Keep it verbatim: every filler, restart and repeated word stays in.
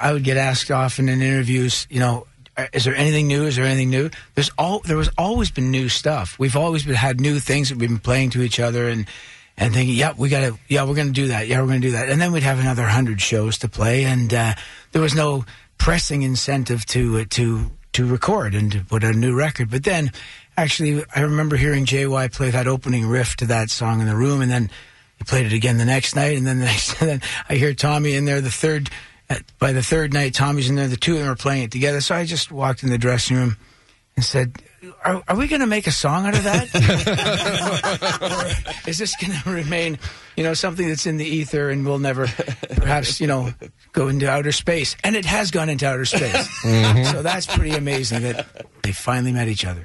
I would get asked often in interviews, you know, is there anything new? Is there anything new? There's all there was always been new stuff. We've always been, had new things that we've been playing to each other and and thinking, yeah, we got to, yeah, we're going to do that, yeah, we're going to do that, and then we'd have another hundred shows to play, and uh, there was no pressing incentive to uh, to to record and to put a new record. But then, actually, I remember hearing J Y play that opening riff to that song in the room, and then he played it again the next night, and then the next, and then I hear Tommy in there the third. By the third night, Tommy's in there. The two of them are playing it together. So I just walked in the dressing room and said, are, are we going to make a song out of that? Or is this going to remain, you know, something that's in the ether and will never perhaps, you know, go into outer space? And it has gone into outer space. Mm-hmm. So that's pretty amazing that they finally met each other.